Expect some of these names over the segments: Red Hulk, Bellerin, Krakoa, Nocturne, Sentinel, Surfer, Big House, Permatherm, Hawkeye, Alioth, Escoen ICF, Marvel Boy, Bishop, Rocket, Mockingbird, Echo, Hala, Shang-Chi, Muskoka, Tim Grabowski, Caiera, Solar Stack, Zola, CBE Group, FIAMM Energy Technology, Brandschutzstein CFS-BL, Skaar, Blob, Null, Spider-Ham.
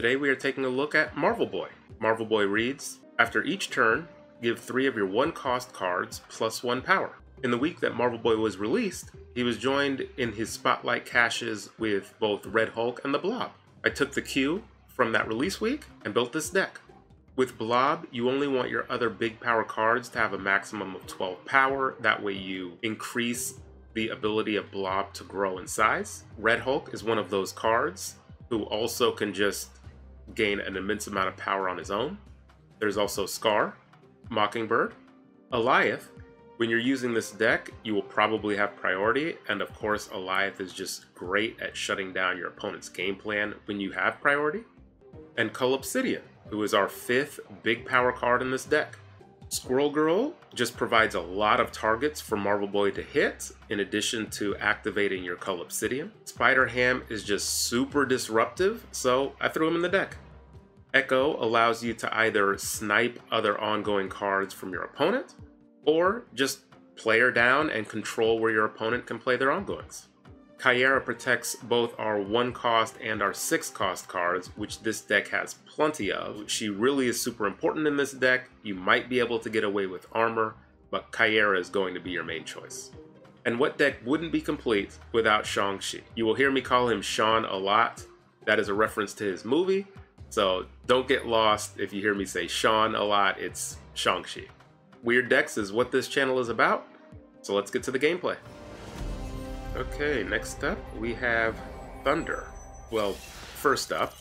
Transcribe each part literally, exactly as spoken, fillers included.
Today we are taking a look at Marvel Boy. Marvel Boy reads, after each turn, give three of your one cost cards plus one power. In the week that Marvel Boy was released, he was joined in his spotlight caches with both Red Hulk and the Blob. I took the cue from that release week and built this deck. With Blob, you only want your other big power cards to have a maximum of twelve power, that way you increase the ability of Blob to grow in size. Red Hulk is one of those cards who also can just gain an immense amount of power on his own. There's also Skaar, Mockingbird, Alioth. When you're using this deck, you will probably have priority, and of course Alioth is just great at shutting down your opponent's game plan when you have priority. And Cull Obsidian, who is our fifth big power card in this deck. Squirrel Girl just provides a lot of targets for Marvel Boy to hit, in addition to activating your Cull Obsidian. Spider-Ham is just super disruptive, so I threw him in the deck. Echo allows you to either snipe other ongoing cards from your opponent, or just player down and control where your opponent can play their ongoings. Caiera protects both our one cost and our six cost cards, which this deck has plenty of. She really is super important in this deck. You might be able to get away with armor, but Caiera is going to be your main choice. And what deck wouldn't be complete without Shang-Chi? You will hear me call him Sean a lot. That is a reference to his movie, so don't get lost if you hear me say Sean a lot. It's Shang-Chi. Weird decks is what this channel is about, so let's get to the gameplay. Okay, next up we have Thunder. Well, first up,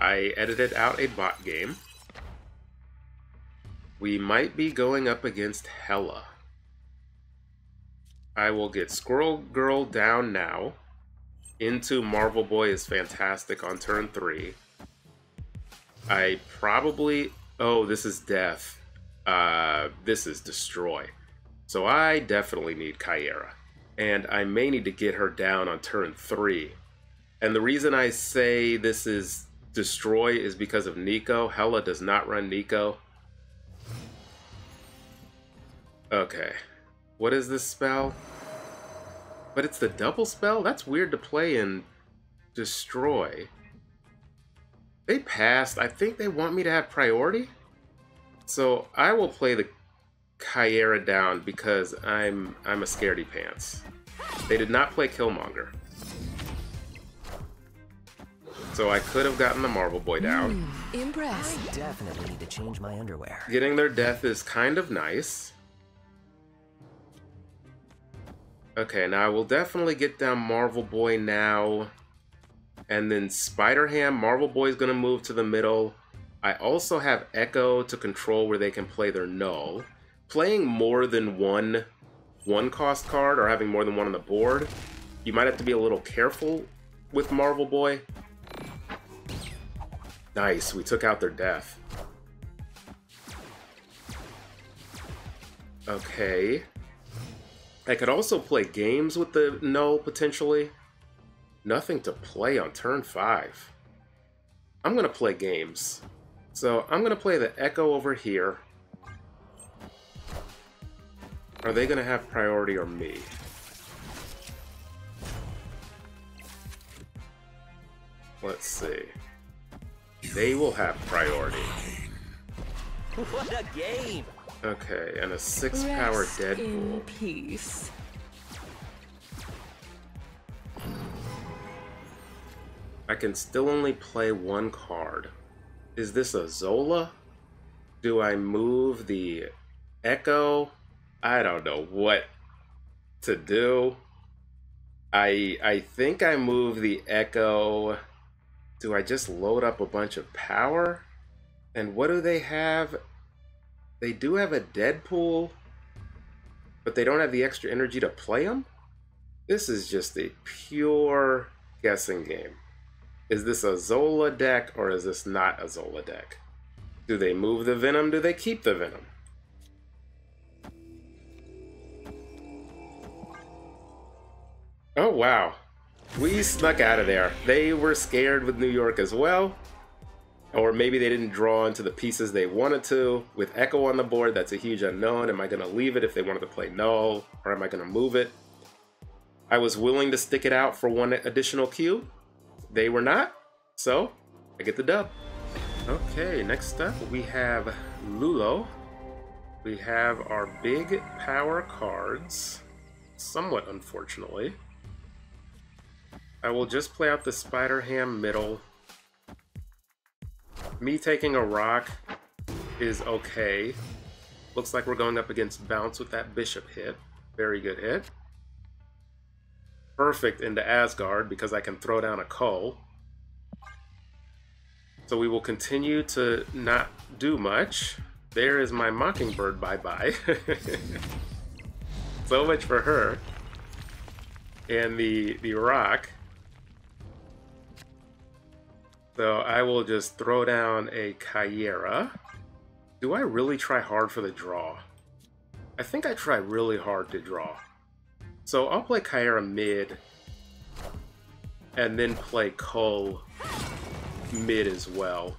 I edited out a bot game. We might be going up against Hala. I will get Squirrel Girl down now. Into Marvel Boy is fantastic on turn three. I probably... Oh, this is Death. Uh, this is Destroy. So I definitely need Caiera. And I may need to get her down on turn three. And the reason I say this is Destroy is because of Nico. Hala does not run Nico. Okay. What is this spell? But it's the double spell? That's weird to play in Destroy. They passed. I think they want me to have priority? So I will play the Caiera down because I'm I'm a scaredy pants. They did not play Killmonger. So I could have gotten the Marvel Boy down. Mm, impressed. I definitely need to change my underwear. Getting their death is kind of nice. Okay, now I will definitely get down Marvel Boy now. And then Spider-Ham, Marvel Boy is going to move to the middle. I also have Echo to control where they can play their Null. Playing more than one one cost card or having more than one on the board, you might have to be a little careful with Marvel Boy. Nice, we took out their death. Okay. I could also play games with the Null potentially. Nothing to play on turn five. I'm gonna play games. So I'm going to play the Echo over here. Are they going to have priority or me? Let's see. They will have priority. What a game! Okay, and a six power Deadpool. In peace. I can still only play one card. Is this a Zola? Do I move the Echo? I don't know what to do. I I think I move the Echo. Do I just load up a bunch of power? And what do they have? They do have a Deadpool, but they don't have the extra energy to play him? This is just a pure guessing game. Is this a Zola deck or is this not a Zola deck? Do they move the Venom? Do they keep the Venom? Oh, wow. We snuck out of there. They were scared with New York as well. Or maybe they didn't draw into the pieces they wanted to. With Echo on the board, that's a huge unknown. Am I going to leave it if they wanted to play Null? Or am I going to move it? I was willing to stick it out for one additional cue. They were not, so I get the dub. Okay, next up we have Lulo. We have our big power cards, somewhat unfortunately. I will just play out the Spider-Ham middle. Me taking a rock is okay. Looks like we're going up against Bounce with that Bishop hit. Very good hit. Perfect into Asgard because I can throw down a Cull. So we will continue to not do much. There is my Mockingbird bye-bye. So much for her. And the, the rock. So I will just throw down a Caiera. Do I really try hard for the draw? I think I try really hard to draw. So I'll play Caiera mid. And then play Cull mid as well.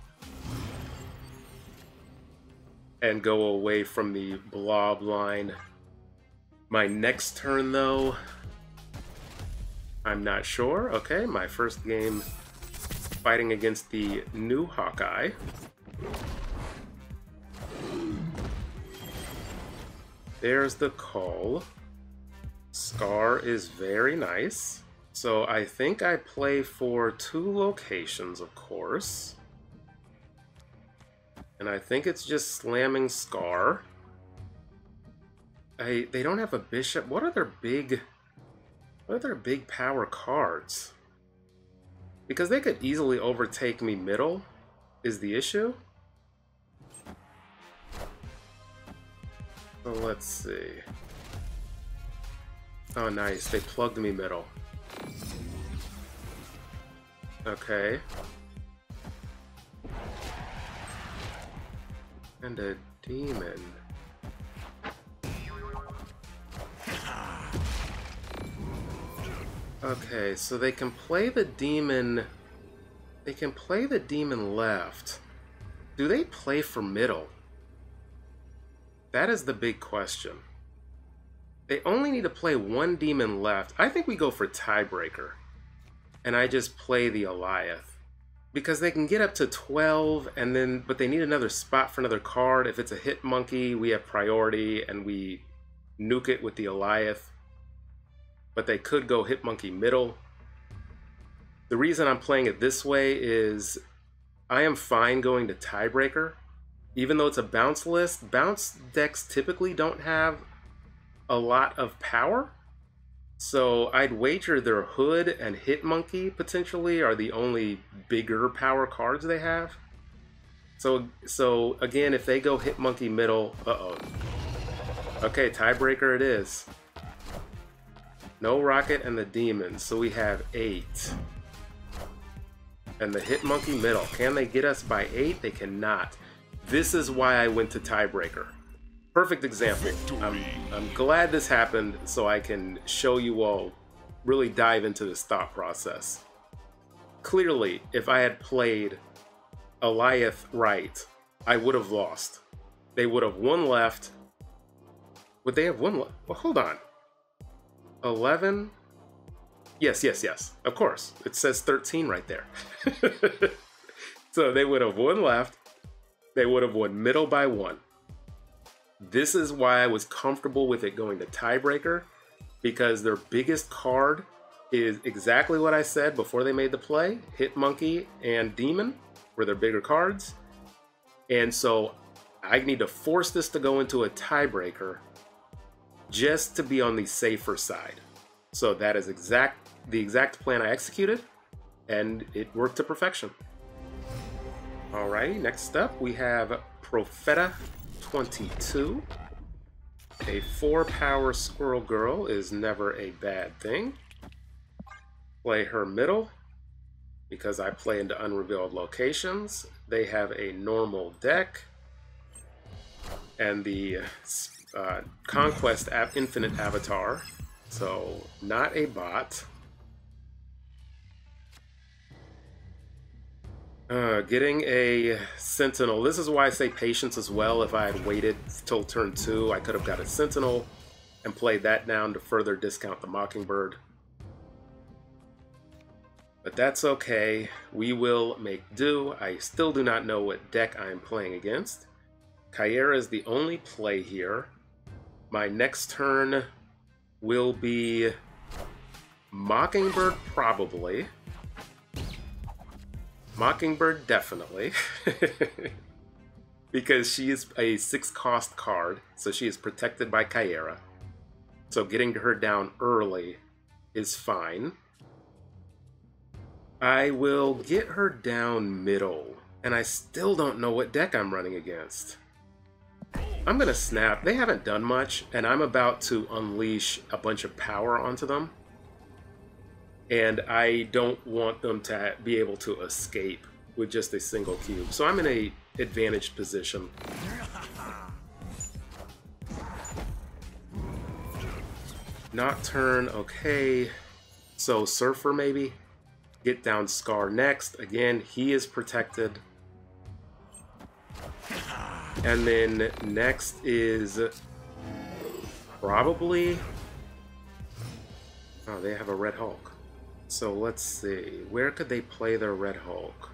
And go away from the blob line. My next turn though, I'm not sure. Okay, my first game fighting against the new Hawkeye. There's the Cull. Skaar is very nice. So I think I play for two locations, of course. And I think it's just slamming Skaar. I, they don't have a Bishop. What are their big, what are their big power cards? Because they could easily overtake me middle, is the issue. So let's see. Oh nice, they plugged me middle. Okay. And a demon. Okay, so they can play the demon. They can play the demon left. Do they play for middle? That is the big question. They only need to play one demon left. I think we go for tiebreaker. And I just play the Alioth. Because they can get up to twelve, and then, but they need another spot for another card. If it's a Hit Monkey, we have priority, and we nuke it with the Alioth. But they could go Hit Monkey middle. The reason I'm playing it this way is I am fine going to tiebreaker. Even though it's a bounce list, bounce decks typically don't have a lot of power. So I'd wager their Hood and Hit Monkey potentially are the only bigger power cards they have. So so again, if they go Hit Monkey middle, uh-oh. Okay, tiebreaker it is. No Rocket and the demon, so we have eight. And the Hit Monkey middle. Can they get us by eight? They cannot. This is why I went to tiebreaker. Perfect example. I'm, I'm glad this happened so I can show you all, really dive into this thought process. Clearly, if I had played Alioth right, I would have lost. They would have one left. Would they have one left? Well, hold on. eleven? Yes, yes, yes. Of course. It says thirteen right there. So they would have one left. They would have won middle by one. This is why I was comfortable with it going to tiebreaker, because their biggest card is exactly what I said before they made the play. Hit Monkey and Demon were their bigger cards. And so I need to force this to go into a tiebreaker just to be on the safer side. So that is exact the exact plan I executed, and it worked to perfection. Alrighty, next up we have Profeta twenty-two. A four power Squirrel Girl is never a bad thing. Play her middle, because I play into unrevealed locations. They have a normal deck, and the uh, Conquest App Infinite Avatar, so not a bot. Uh, getting a Sentinel. This is why I say patience as well. If I had waited till turn two, I could have got a Sentinel and played that down to further discount the Mockingbird. But that's okay. We will make do. I still do not know what deck I'm playing against. Caiera is the only play here. My next turn will be Mockingbird, probably. Mockingbird, definitely. Because she is a six-cost card, so she is protected by Caiera. So getting her down early is fine. I will get her down middle, and I still don't know what deck I'm running against. I'm gonna snap. They haven't done much, and I'm about to unleash a bunch of power onto them. And I don't want them to be able to escape with just a single cube. So I'm in a advantaged position. Nocturne, okay. So Surfer maybe. Get down Skaar next. Again, he is protected. And then next is probably... Oh, they have a Red Hulk. So let's see. Where could they play their Red Hulk?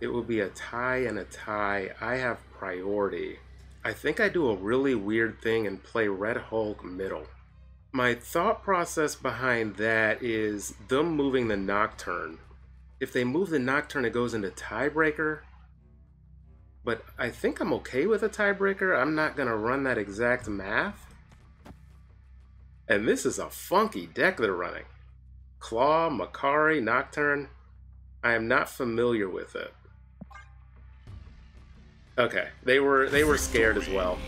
It will be a tie and a tie. I have priority. I think I do a really weird thing and play Red Hulk middle. My thought process behind that is them moving the Nocturne. If they move the Nocturne, it goes into tiebreaker. But I think I'm okay with a tiebreaker. I'm not going to run that exact math. And this is a funky deck they're running. Claw, Makari, Nocturne. I am not familiar with it. Okay, they were they were scared as well.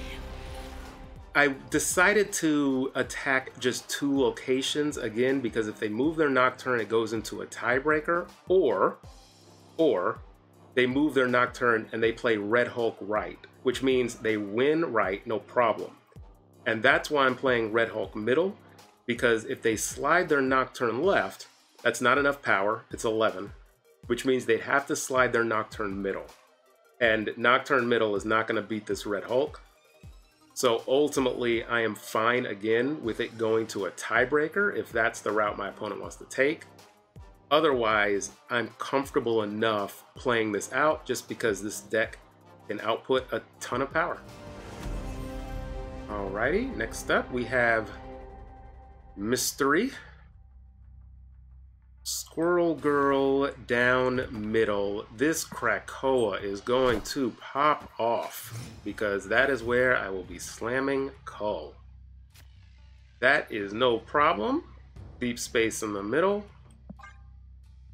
I decided to attack just two locations, again, because if they move their Nocturne, it goes into a tiebreaker, or, or they move their Nocturne and they play Red Hulk right, which means they win right, no problem. And that's why I'm playing Red Hulk middle, because if they slide their Nocturne left, that's not enough power, it's eleven, which means they'd have to slide their Nocturne middle. And Nocturne middle is not going to beat this Red Hulk. So ultimately, I am fine again with it going to a tiebreaker if that's the route my opponent wants to take. Otherwise, I'm comfortable enough playing this out just because this deck can output a ton of power. Alrighty, next up we have Mystery. Squirrel Girl down middle. This Krakoa is going to pop off because that is where I will be slamming Cull. That is no problem. Deep Space in the middle.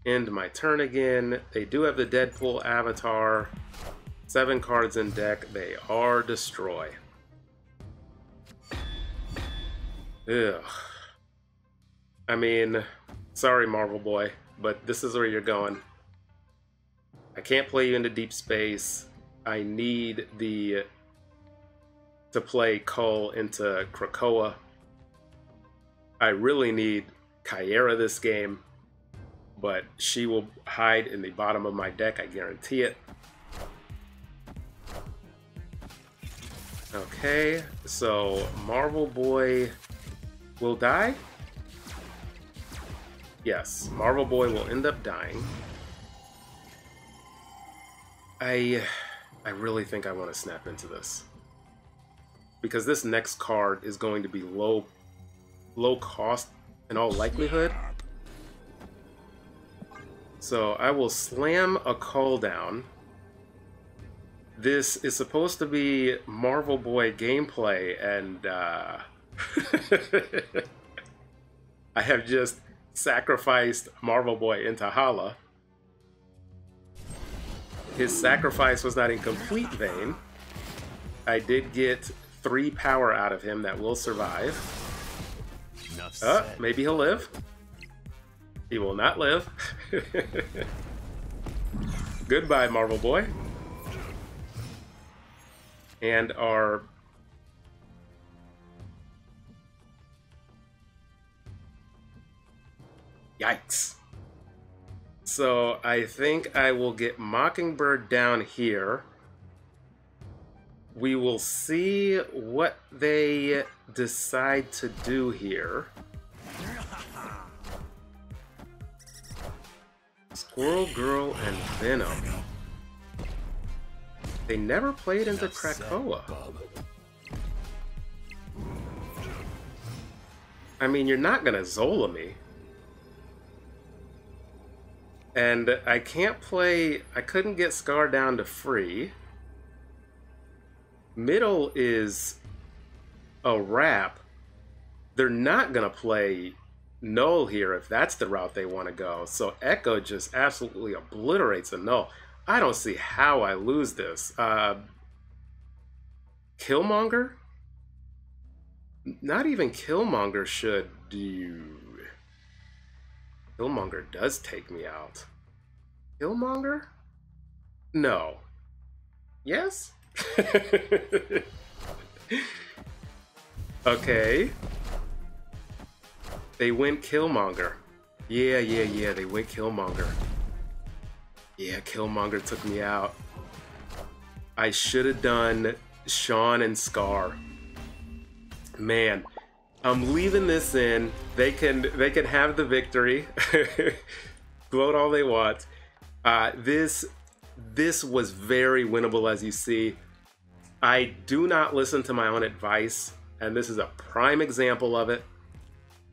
End my turn again. They do have the Deadpool avatar. Seven cards in deck. They are destroy. Ugh. I mean... Sorry, Marvel Boy, but this is where you're going. I can't play you into Deep Space. I need the... to play Cull into Krakoa. I really need Caiera this game, but she will hide in the bottom of my deck, I guarantee it. Okay, so Marvel Boy will die? Yes, Marvel Boy will end up dying. I I really think I want to snap into this. Because this next card is going to be low low cost in all likelihood. So I will slam a Cull down. This is supposed to be Marvel Boy gameplay, and uh, I have just sacrificed Marvel Boy into Hala. His sacrifice was not in complete vain. I did get three power out of him that will survive. Oh, maybe he'll live. He will not live. Goodbye, Marvel Boy. And our... Yikes. So I think I will get Mockingbird down here. We will see what they decide to do here. Squirrel Girl and Venom. They never played into Krakoa. I mean, you're not gonna Zola me. And I can't play... I couldn't get Skaar down to free. Middle is a wrap. They're not gonna play Null here if that's the route they want to go. So Echo just absolutely obliterates a Null. I don't see how I lose this. Uh, Killmonger? Not even Killmonger should do... Killmonger does take me out. Killmonger? No. Yes? Okay. They went Killmonger. Yeah, yeah, yeah, they went Killmonger. Yeah, Killmonger took me out. I should have done Shawn and Skaar. Man, I'm leaving this in. They can they can have the victory. Gloat all they want. Uh, this this was very winnable, as you see. I do not listen to my own advice, and this is a prime example of it.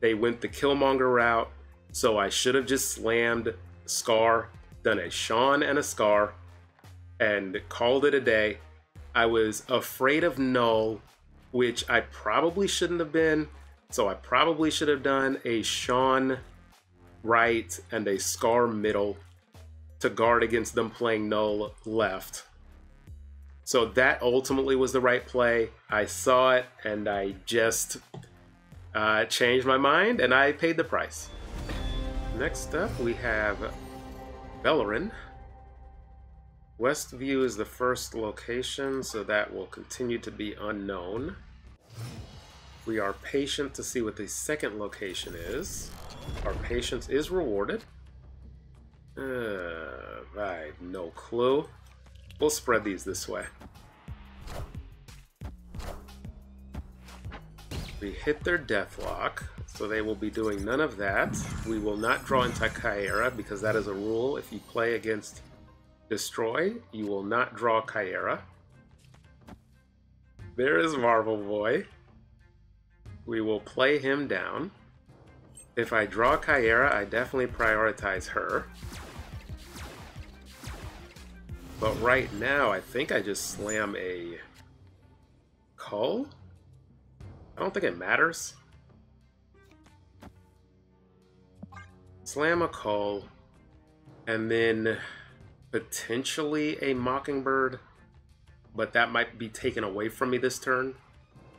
They went the Killmonger route, so I should have just slammed Skaar, done a Shawn and a Skaar, and called it a day. I was afraid of Null, which I probably shouldn't have been, so I probably should have done a Shawn right and a Skaar middle to guard against them playing Null left. So that ultimately was the right play. I saw it and I just uh, changed my mind, and I paid the price. Next up we have Bellerin. Westview is the first location, so that will continue to be unknown. We are patient to see what the second location is. Our patience is rewarded. Uh, I have no clue. We'll spread these this way. We hit their Deathlock, so they will be doing none of that. We will not draw into Caiera, because that is a rule. If you play against Destroy, you will not draw Caiera. There is Marvel Boy. We will play him down. If I draw Caiera, I definitely prioritize her. But right now, I think I just slam a Cull? I don't think it matters. Slam a Cull, and then potentially a Mockingbird, but that might be taken away from me this turn.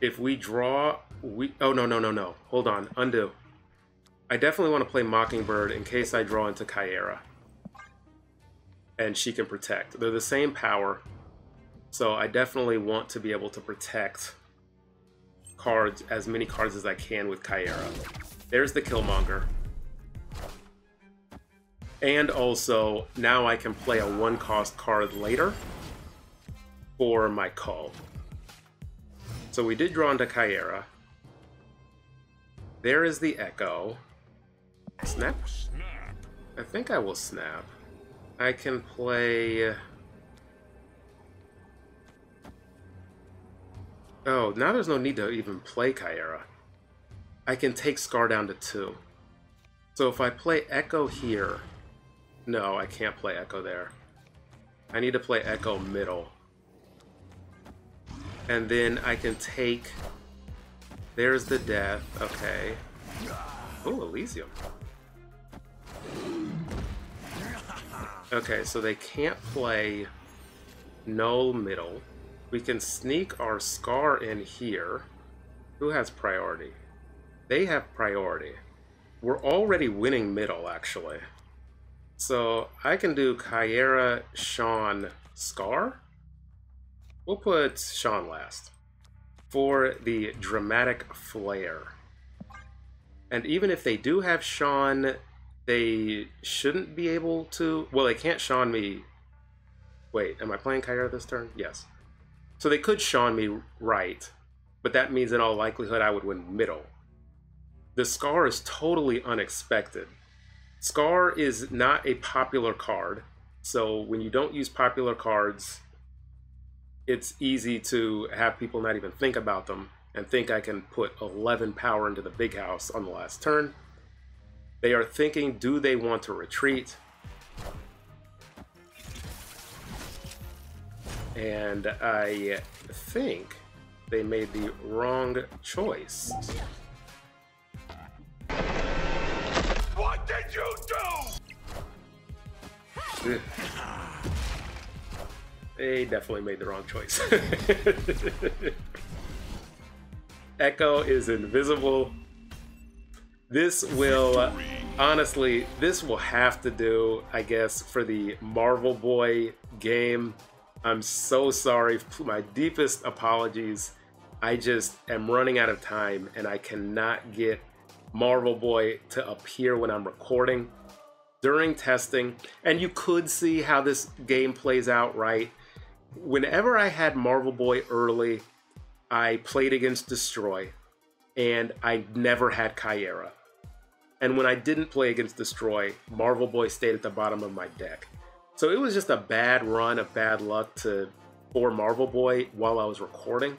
If we draw, we... Oh, no, no, no, no. Hold on. Undo. I definitely want to play Mockingbird in case I draw into Caiera. And she can protect. They're the same power, so I definitely want to be able to protect cards, as many cards as I can with Caiera. There's the Killmonger. And also, now I can play a one-cost card later for my Cull. So we did draw into Caiera. There is the Echo. Snap? I think I will snap. I can play... Oh, now there's no need to even play Caiera. I can take Skaar down to two. So if I play Echo here... No, I can't play Echo there. I need to play Echo middle. And then I can take... There's the death. Okay. Oh, Elysium. Okay, so they can't play Null middle. We can sneak our Skaar in here. Who has priority? They have priority. We're already winning middle, actually. So I can do Caiera, Shawn, Skaar. We'll put Shawn last for the dramatic flair. And even if they do have Shawn, they shouldn't be able to... Well, they can't Shawn me... Wait, am I playing Caiera this turn? Yes. So they could Shawn me right, but that means in all likelihood I would win middle. The Skaar is totally unexpected. Skaar is not a popular card, so when you don't use popular cards, it's easy to have people not even think about them and think I can put eleven power into the big house on the last turn. They are thinking, do they want to retreat? And I think they made the wrong choice. What did you do? They definitely made the wrong choice. Echo is invisible. This will, honestly, this will have to do, I guess, for the Marvel Boy game. I'm so sorry. My deepest apologies. I just am running out of time and I cannot get Marvel Boy to appear when I'm recording during testing. And you could see how this game plays out, right? Whenever I had Marvel Boy early, I played against Destroy and I never had Caiera. And when I didn't play against Destroy, Marvel Boy stayed at the bottom of my deck. So it was just a bad run of bad luck to for Marvel Boy while I was recording.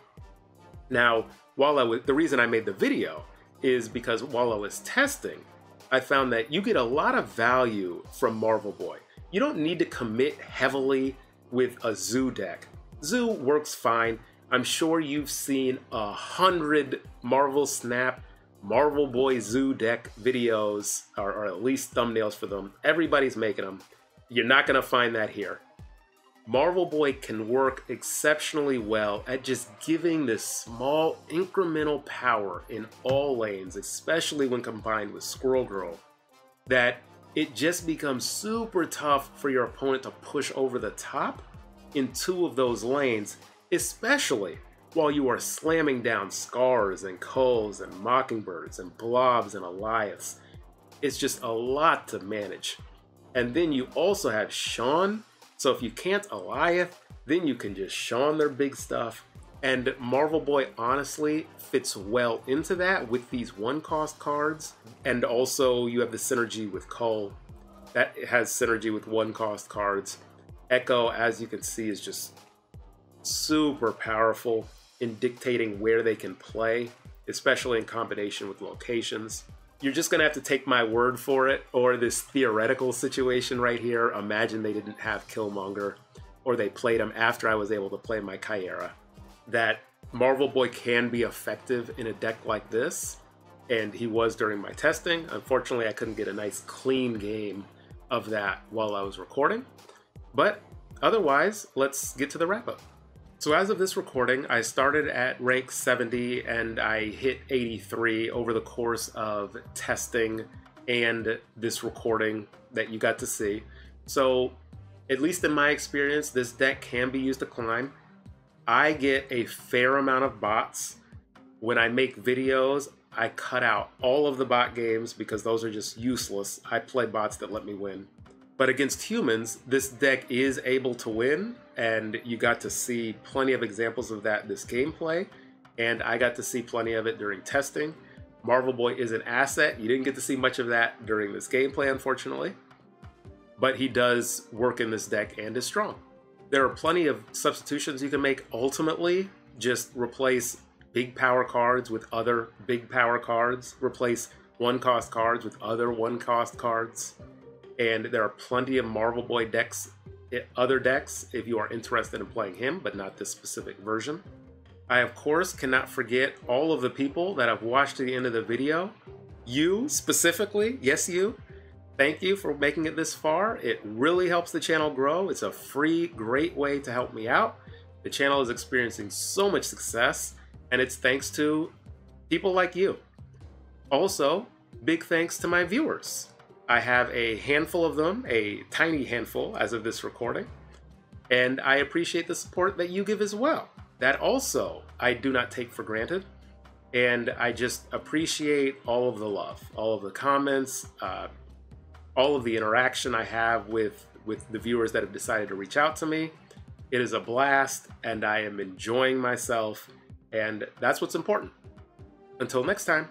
Now, while I was, the reason I made the video is because while I was testing, I found that you get a lot of value from Marvel Boy. You don't need to commit heavily with a Zoo deck. Zoo works fine. I'm sure you've seen a hundred Marvel Snap, Marvel Boy Zoo deck videos, or, or at least thumbnails for them. Everybody's making them. You're not going to find that here. Marvel Boy can work exceptionally well at just giving this small incremental power in all lanes, especially when combined with Squirrel Girl, that it just becomes super tough for your opponent to push over the top in two of those lanes, especially while you are slamming down Skaars and Culls and Mockingbirds and Blobs and Alioths. It's just a lot to manage. And then you also have Shaun. So if you can't Alioth, then you can just Shaun their big stuff. And Marvel Boy honestly fits well into that with these one cost cards. And also you have the synergy with Cull. That has synergy with one cost cards. Echo, as you can see, is just super powerful in dictating where they can play, especially in combination with locations. You're just gonna have to take my word for it, or this theoretical situation right here. Imagine they didn't have Killmonger, or they played him after I was able to play my Caiera. That Marvel Boy can be effective in a deck like this, and he was during my testing. Unfortunately, I couldn't get a nice clean game of that while I was recording. But otherwise, let's get to the wrap up. So as of this recording, I started at rank seventy and I hit eighty-three over the course of testing and this recording that you got to see. So at least in my experience, this deck can be used to climb. I get a fair amount of bots. When I make videos, I cut out all of the bot games because those are just useless. I play bots that let me win. But against humans, this deck is able to win, and you got to see plenty of examples of that in this gameplay, and I got to see plenty of it during testing. Marvel Boy is an asset. You didn't get to see much of that during this gameplay, unfortunately, but he does work in this deck and is strong. There are plenty of substitutions you can make. Ultimately, just replace big power cards with other big power cards, replace one cost cards with other one cost cards. And there are plenty of Marvel Boy decks, other decks, if you are interested in playing him, but not this specific version. I, of course, cannot forget all of the people that have watched to the end of the video. You, specifically, yes you, thank you for making it this far. It really helps the channel grow. It's a free, great way to help me out. The channel is experiencing so much success, and it's thanks to people like you. Also, big thanks to my viewers. I have a handful of them, a tiny handful as of this recording, and I appreciate the support that you give as well. That also I do not take for granted, and I just appreciate all of the love, all of the comments, uh, all of the interaction I have with, with the viewers that have decided to reach out to me. It is a blast, and I am enjoying myself, and that's what's important. Until next time.